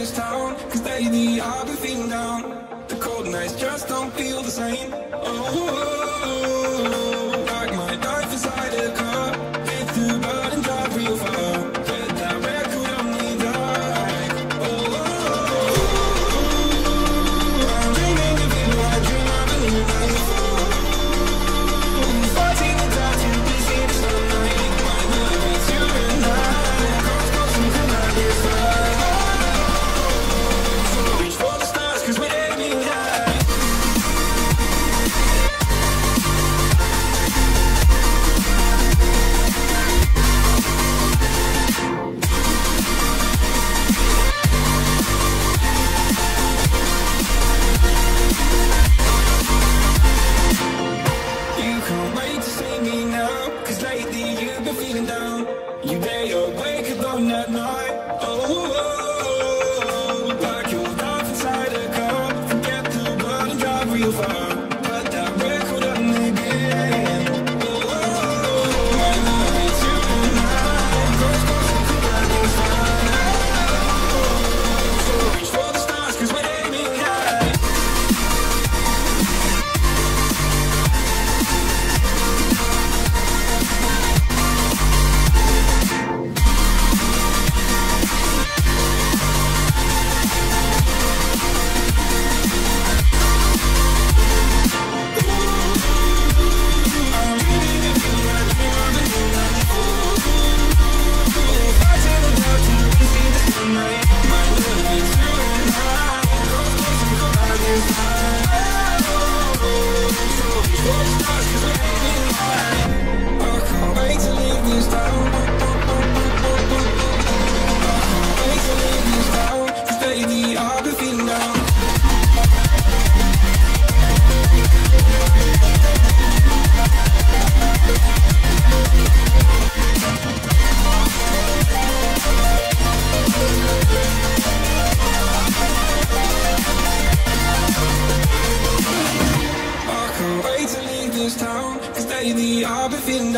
this town, cause lately I've been feeling down. The cold nights just don't feel the same. Oh, like my life inside a car, hit the bird and drive real far. Let that record only die. Oh, I'm dreaming of you, I dream I believe I live for. Fighting the dark, too busy to stop night. My love is you and I, cross crossing until I get far.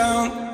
Down,